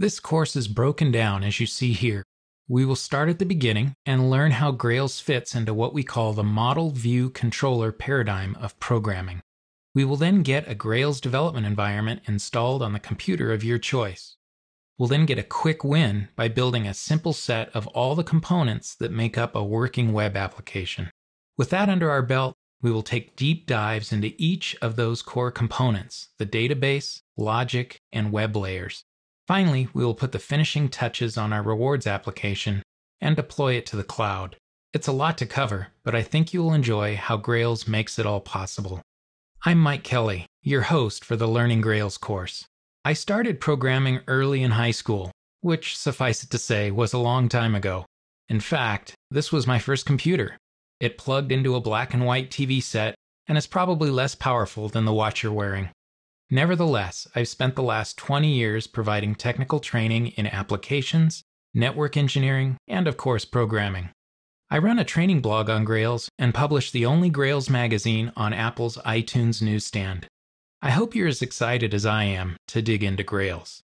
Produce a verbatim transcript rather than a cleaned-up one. This course is broken down as you see here. We will start at the beginning and learn how Grails fits into what we call the Model-View-Controller paradigm of programming. We will then get a Grails development environment installed on the computer of your choice. We'll then get a quick win by building a simple set of all the components that make up a working web application. With that under our belt, we will take deep dives into each of those core components, the database, logic, and web layers. Finally, we will put the finishing touches on our rewards application and deploy it to the cloud. It's a lot to cover, but I think you'll enjoy how Grails makes it all possible. I'm Mike Kelly, your host for the Learning Grails course. I started programming early in high school, which, suffice it to say, was a long time ago. In fact, this was my first computer. It plugged into a black and white T V set and is probably less powerful than the watch you're wearing. Nevertheless, I've spent the last twenty years providing technical training in applications, network engineering, and of course programming. I run a training blog on Grails and publish the only Grails magazine on Apple's iTunes newsstand. I hope you're as excited as I am to dig into Grails.